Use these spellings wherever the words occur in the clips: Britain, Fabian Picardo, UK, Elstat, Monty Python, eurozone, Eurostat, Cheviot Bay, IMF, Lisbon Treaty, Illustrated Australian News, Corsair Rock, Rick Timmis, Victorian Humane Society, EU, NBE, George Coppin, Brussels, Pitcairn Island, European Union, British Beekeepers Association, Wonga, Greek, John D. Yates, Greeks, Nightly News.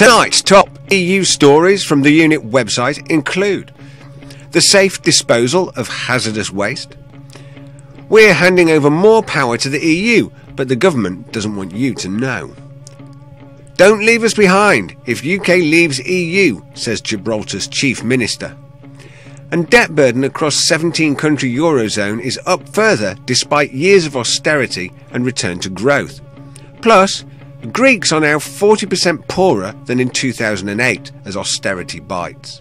Tonight's top EU stories from the unit website include the safe disposal of hazardous waste. We're handing over more power to the EU, but the government doesn't want you to know. Don't leave us behind if UK leaves EU, says Gibraltar's chief minister. And debt burden across 17-country eurozone is up further despite years of austerity and return to growth. Plus, Greeks are now 40% poorer than in 2008 as austerity bites.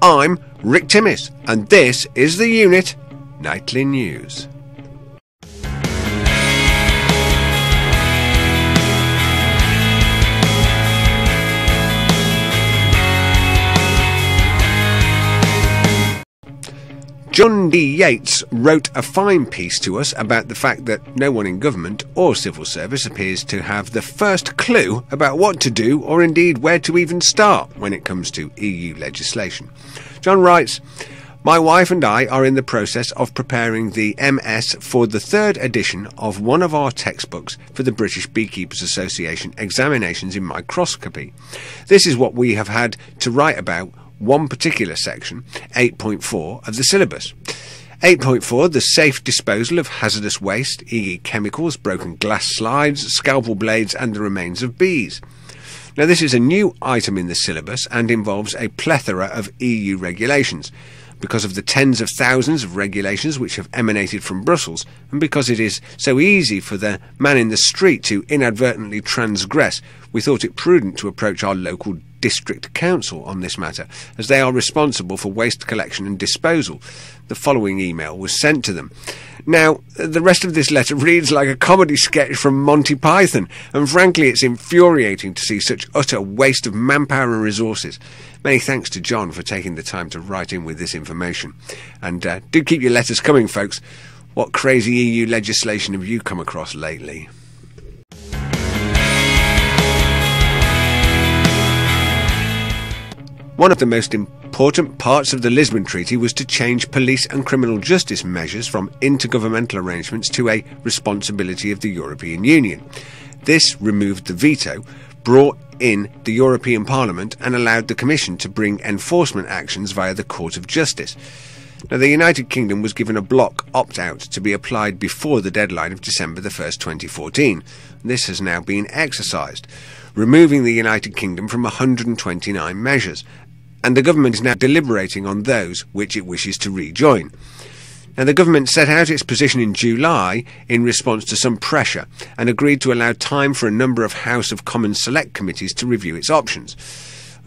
I'm Rick Timmis, and this is the Unit Nightly News. John D. Yates wrote a fine piece to us about the fact that no one in government or civil service appears to have the first clue about what to do or indeed where to even start when it comes to EU legislation. John writes, "My wife and I are in the process of preparing the MS for the third edition of one of our textbooks for the British Beekeepers Association examinations in microscopy. This is what we have had to write about one particular section, 8.4 of the syllabus. 8.4, the safe disposal of hazardous waste, e.g. chemicals, broken glass slides, scalpel blades and the remains of bees. Now this is a new item in the syllabus and involves a plethora of EU regulations. Because of the tens of thousands of regulations which have emanated from Brussels, and because it is so easy for the man in the street to inadvertently transgress, we thought it prudent to approach our local district council on this matter, as they are responsible for waste collection and disposal." The following email was sent to them. Now, the rest of this letter reads like a comedy sketch from Monty Python, and frankly it's infuriating to see such utter waste of manpower and resources. Many thanks to John for taking the time to write in with this information. And do keep your letters coming, folks. What crazy EU legislation have you come across lately? One of the most important parts of the Lisbon Treaty was to change police and criminal justice measures from intergovernmental arrangements to a responsibility of the European Union. This removed the veto, brought in the European Parliament and allowed the Commission to bring enforcement actions via the Court of Justice. Now, the United Kingdom was given a block opt-out to be applied before the deadline of December the 1st, 2014. This has now been exercised, removing the United Kingdom from 129 measures, and the government is now deliberating on those which it wishes to rejoin. Now, the government set out its position in July in response to some pressure and agreed to allow time for a number of House of Commons select committees to review its options.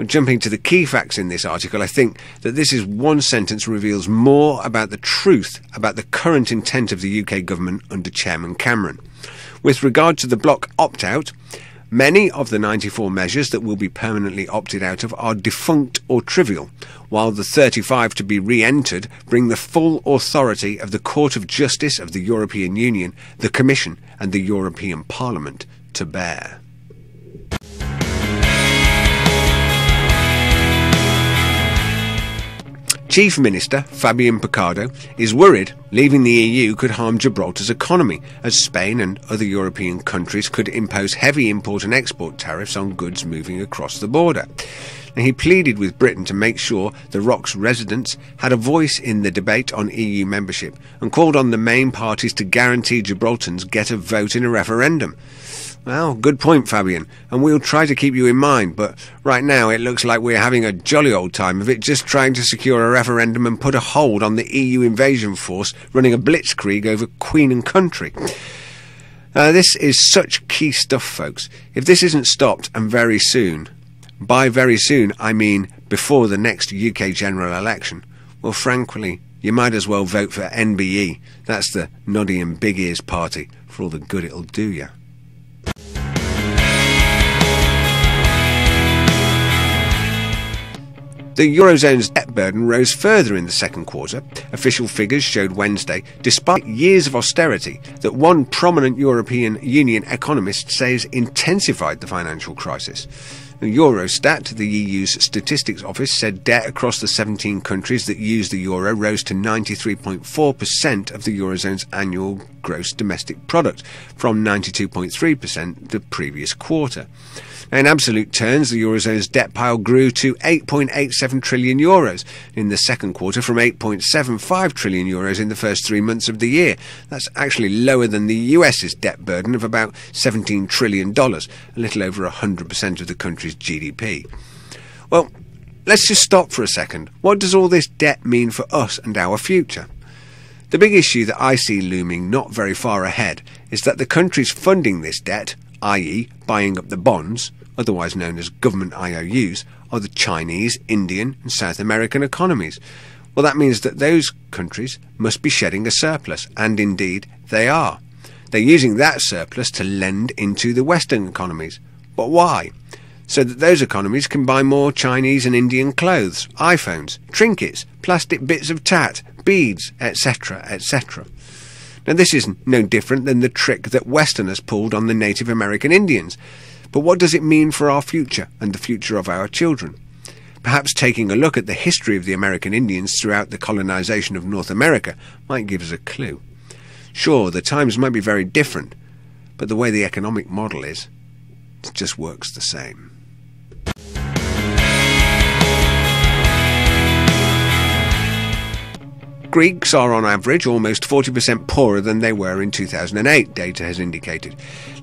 Jumping to the key facts in this article, I think that this is one sentence reveals more about the truth about the current intent of the UK government under Chairman Cameron. With regard to the block opt-out, many of the 94 measures that will be permanently opted out of are defunct or trivial, while the 35 to be re-entered bring the full authority of the Court of Justice of the European Union, the Commission and the European Parliament to bear. Chief Minister Fabian Picardo is worried leaving the EU could harm Gibraltar's economy, as Spain and other European countries could impose heavy import and export tariffs on goods moving across the border. Now, he pleaded with Britain to make sure the ROC's residents had a voice in the debate on EU membership and called on the main parties to guarantee Gibraltans get a vote in a referendum. Well, good point, Fabian, and we'll try to keep you in mind, but right now it looks like we're having a jolly old time of it just trying to secure a referendum and put a hold on the EU invasion force running a blitzkrieg over Queen and country. This is such key stuff, folks. If this isn't stopped, and very soon, by very soon I mean before the next UK general election, well, frankly, you might as well vote for NBE. That's the Noddy and Big Ears party, for all the good it'll do you. The Eurozone's debt burden rose further in the second quarter. Official figures showed Wednesday, despite years of austerity, that one prominent European Union economist says intensified the financial crisis. Eurostat, the EU's statistics office, said debt across the 17 countries that use the euro rose to 93.4% of the eurozone's annual gross domestic product, from 92.3% the previous quarter. In absolute terms, the eurozone's debt pile grew to 8.87 trillion euros in the second quarter, from 8.75 trillion euros in the first 3 months of the year. That's actually lower than the US's debt burden of about $17 trillion, a little over 100% of the country's GDP. Well, let's just stop for a second. What does all this debt mean for us and our future? The big issue that I see looming not very far ahead is that the countries funding this debt, i.e. buying up the bonds, otherwise known as government IOUs, are the Chinese, Indian and South American economies. Well, that means that those countries must be shedding a surplus, and indeed they are. They're using that surplus to lend into the Western economies. But why? So that those economies can buy more Chinese and Indian clothes, iPhones, trinkets, plastic bits of tat, beads, etc., etc. Now, this is no different than the trick that Westerners pulled on the Native American Indians. But what does it mean for our future and the future of our children? Perhaps taking a look at the history of the American Indians throughout the colonization of North America might give us a clue. Sure, the times might be very different, but the way the economic model is, it just works the same. Greeks are on average almost 40% poorer than they were in 2008, data has indicated.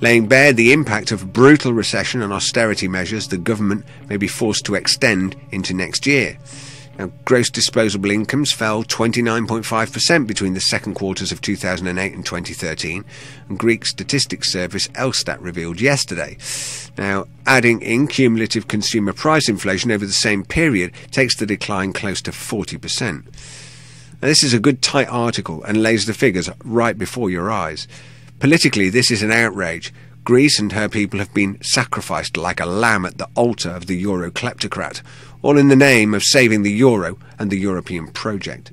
Laying bare the impact of brutal recession and austerity measures the government may be forced to extend into next year. Now, gross disposable incomes fell 29.5% between the second quarters of 2008 and 2013, and Greek statistics service Elstat revealed yesterday. Now, adding in cumulative consumer price inflation over the same period takes the decline close to 40%. Now, this is a good tight article and lays the figures right before your eyes. Politically, this is an outrage. Greece and her people have been sacrificed like a lamb at the altar of the euro kleptocrat, all in the name of saving the euro and the European project.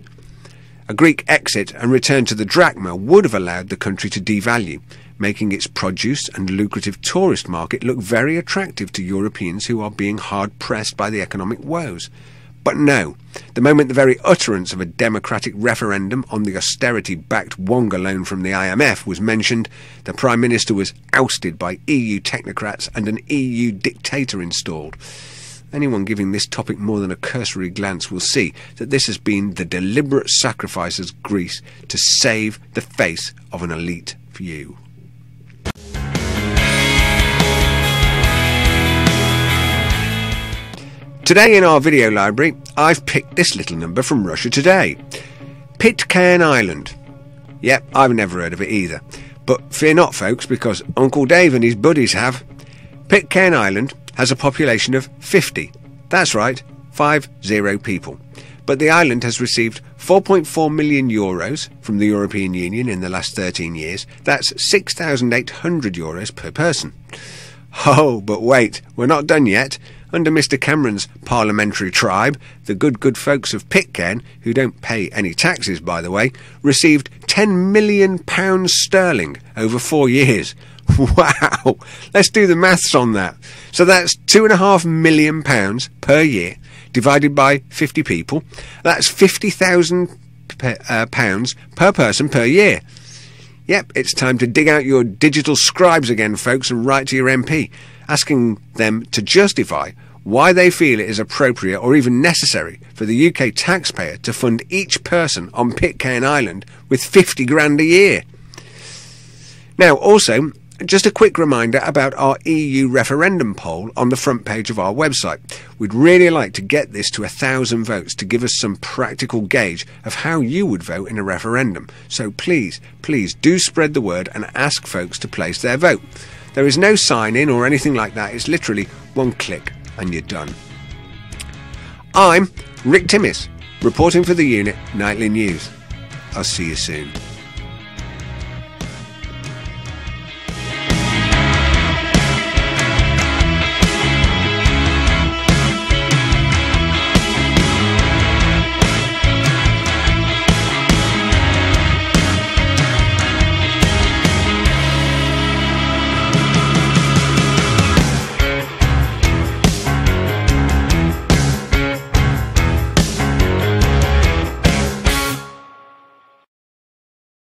A Greek exit and return to the drachma would have allowed the country to devalue, making its produce and lucrative tourist market look very attractive to Europeans who are being hard-pressed by the economic woes. But no, the moment the very utterance of a democratic referendum on the austerity-backed Wonga loan from the IMF was mentioned, the Prime Minister was ousted by EU technocrats and an EU dictator installed. Anyone giving this topic more than a cursory glance will see that this has been the deliberate sacrifice of Greece to save the face of an elite few. Today in our video library, I've picked this little number from Russia Today. Pitcairn Island. Yep, I've never heard of it either. But fear not, folks, because Uncle Dave and his buddies have. Pitcairn Island has a population of 50. That's right, 50 people. But the island has received 4.4 million euros from the European Union in the last 13 years. That's 6,800 euros per person. Oh, but wait, we're not done yet. Under Mr Cameron's parliamentary tribe, the good folks of Pitcairn, who don't pay any taxes by the way, received £10 million sterling over 4 years. Wow! Let's do the maths on that. So that's £2.5 million per year, divided by 50 people. That's £50,000 per person per year. Yep, it's time to dig out your digital scribes again, folks, and write to your MP, asking them to justify why they feel it is appropriate or even necessary for the UK taxpayer to fund each person on Pitcairn Island with 50 grand a year. Now, also, just a quick reminder about our EU referendum poll on the front page of our website. We'd really like to get this to 1,000 votes to give us some practical gauge of how you would vote in a referendum. So please, please do spread the word and ask folks to place their vote. There is no sign-in or anything like that. It's literally one click and you're done. I'm Rick Timmis, reporting for the Unit Nightly News. I'll see you soon.